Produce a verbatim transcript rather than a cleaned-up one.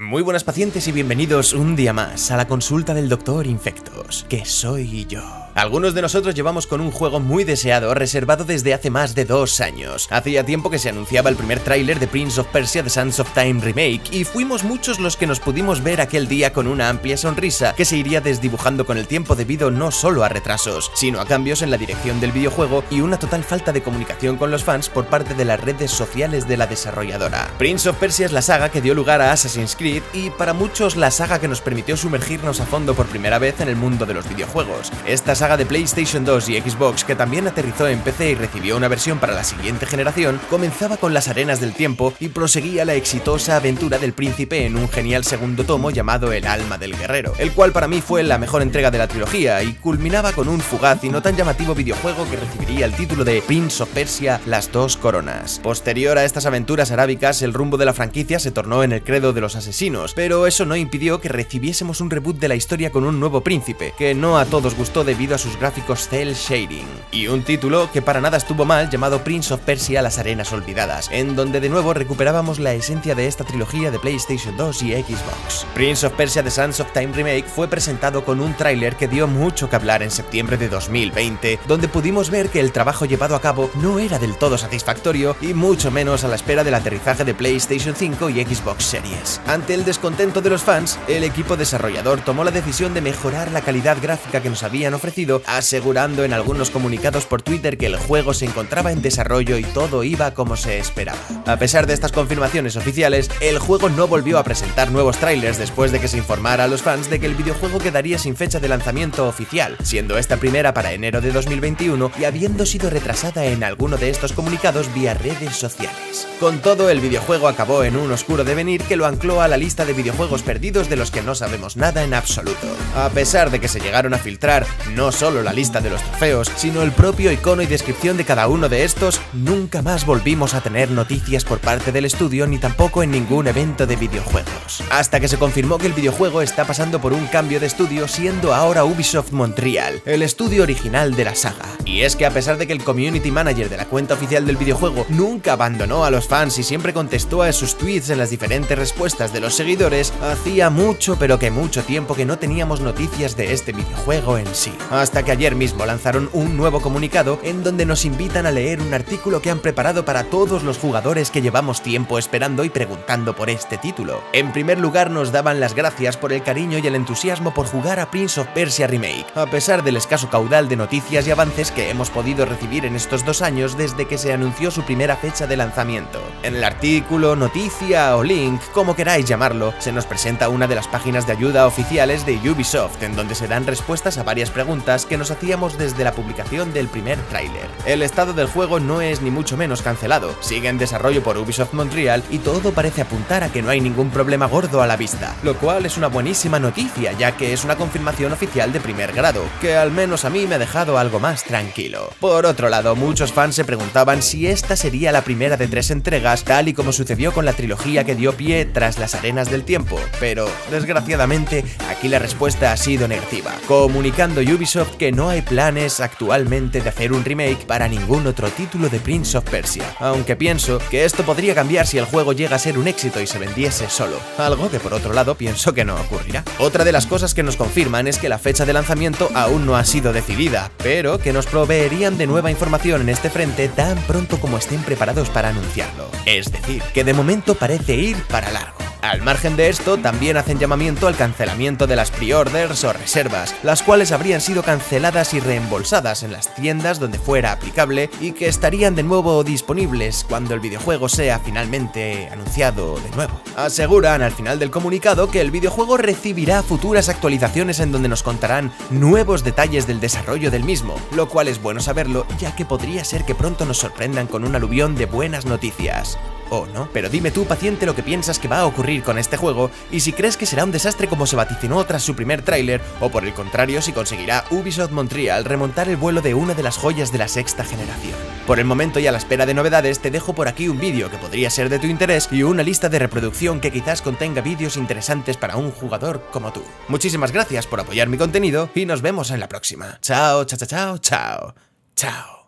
Muy buenas pacientes y bienvenidos un día más a la consulta del Doctor Hinfectos, que soy yo. Algunos de nosotros llevamos con un juego muy deseado, reservado desde hace más de dos años. Hacía tiempo que se anunciaba el primer tráiler de Prince of Persia The Sands of Time Remake y fuimos muchos los que nos pudimos ver aquel día con una amplia sonrisa que se iría desdibujando con el tiempo debido no solo a retrasos, sino a cambios en la dirección del videojuego y una total falta de comunicación con los fans por parte de las redes sociales de la desarrolladora. Prince of Persia es la saga que dio lugar a Assassin's Creed y para muchos la saga que nos permitió sumergirnos a fondo por primera vez en el mundo de los videojuegos. Esta saga de PlayStation dos y Xbox, que también aterrizó en P C y recibió una versión para la siguiente generación, comenzaba con Las Arenas del Tiempo y proseguía la exitosa aventura del príncipe en un genial segundo tomo llamado El Alma del Guerrero, el cual para mí fue la mejor entrega de la trilogía y culminaba con un fugaz y no tan llamativo videojuego que recibiría el título de Prince of Persia las dos coronas. Posterior a estas aventuras arábicas, el rumbo de la franquicia se tornó en el credo de los asesinos, pero eso no impidió que recibiésemos un reboot de la historia con un nuevo príncipe, que no a todos gustó debido a sus gráficos Cel Shading, y un título que para nada estuvo mal llamado Prince of Persia las Arenas Olvidadas, en donde de nuevo recuperábamos la esencia de esta trilogía de PlayStation dos y Xbox. Prince of Persia The Sands of Time Remake fue presentado con un tráiler que dio mucho que hablar en septiembre de dos mil veinte, donde pudimos ver que el trabajo llevado a cabo no era del todo satisfactorio y mucho menos a la espera del aterrizaje de PlayStation cinco y Xbox Series. Ante el descontento de los fans, el equipo desarrollador tomó la decisión de mejorar la calidad gráfica que nos habían ofrecido, asegurando en algunos comunicados por Twitter que el juego se encontraba en desarrollo y todo iba como se esperaba. A pesar de estas confirmaciones oficiales, el juego no volvió a presentar nuevos trailers después de que se informara a los fans de que el videojuego quedaría sin fecha de lanzamiento oficial, siendo esta primera para enero de dos mil veintiuno y habiendo sido retrasada en alguno de estos comunicados vía redes sociales. Con todo, el videojuego acabó en un oscuro devenir que lo ancló a la lista de videojuegos perdidos de los que no sabemos nada en absoluto. A pesar de que se llegaron a filtrar no solo la lista de los trofeos, sino el propio icono y descripción de cada uno de estos, nunca más volvimos a tener noticias por parte del estudio ni tampoco en ningún evento de videojuegos. Hasta que se confirmó que el videojuego está pasando por un cambio de estudio, siendo ahora Ubisoft Montreal, el estudio original de la saga. Y es que a pesar de que el community manager de la cuenta oficial del videojuego nunca abandonó a los fans y siempre contestó a sus tweets en las diferentes respuestas de los seguidores, hacía mucho pero que mucho tiempo que no teníamos noticias de este videojuego en sí. Hasta que ayer mismo lanzaron un nuevo comunicado en donde nos invitan a leer un artículo que han preparado para todos los jugadores que llevamos tiempo esperando y preguntando por este título. En primer lugar, nos daban las gracias por el cariño y el entusiasmo por jugar a Prince of Persia Remake, a pesar del escaso caudal de noticias y avances que hemos podido recibir en estos dos años desde que se anunció su primera fecha de lanzamiento. En el artículo, noticia o link, como queráis llamarlo, se nos presenta una de las páginas de ayuda oficiales de Ubisoft, en donde se dan respuestas a varias preguntas que nos hacíamos desde la publicación del primer tráiler. El estado del juego no es ni mucho menos cancelado, sigue en desarrollo por Ubisoft Montreal y todo parece apuntar a que no hay ningún problema gordo a la vista, lo cual es una buenísima noticia, ya que es una confirmación oficial de primer grado, que al menos a mí me ha dejado algo más tranquilo. Por otro lado, muchos fans se preguntaban si esta sería la primera de tres entregas, tal y como sucedió con la trilogía que dio pie tras las Arenas del Tiempo, pero desgraciadamente aquí la respuesta ha sido negativa, comunicando Ubisoft que no hay planes actualmente de hacer un remake para ningún otro título de Prince of Persia, aunque pienso que esto podría cambiar si el juego llega a ser un éxito y se vendiese solo, algo que por otro lado pienso que no ocurrirá. Otra de las cosas que nos confirman es que la fecha de lanzamiento aún no ha sido decidida, pero que nos proveerían de nueva información en este frente tan pronto como estén preparados para anunciarlo, es decir, que de momento parece ir para largo. Al margen de esto, también hacen llamamiento al cancelamiento de las pre-orders o reservas, las cuales habrían sido canceladas y reembolsadas en las tiendas donde fuera aplicable y que estarían de nuevo disponibles cuando el videojuego sea finalmente anunciado de nuevo. Aseguran al final del comunicado que el videojuego recibirá futuras actualizaciones en donde nos contarán nuevos detalles del desarrollo del mismo, lo cual es bueno saberlo, ya que podría ser que pronto nos sorprendan con un aluvión de buenas noticias. ¿O no? Pero dime tú, paciente, lo que piensas que va a ocurrir con este juego y si crees que será un desastre como se vaticinó tras su primer tráiler, o por el contrario si conseguirá Ubisoft Montreal remontar el vuelo de una de las joyas de la sexta generación. Por el momento y a la espera de novedades, te dejo por aquí un vídeo que podría ser de tu interés y una lista de reproducción que quizás contenga vídeos interesantes para un jugador como tú. Muchísimas gracias por apoyar mi contenido y nos vemos en la próxima. Chao, chao, chao, chao, chao.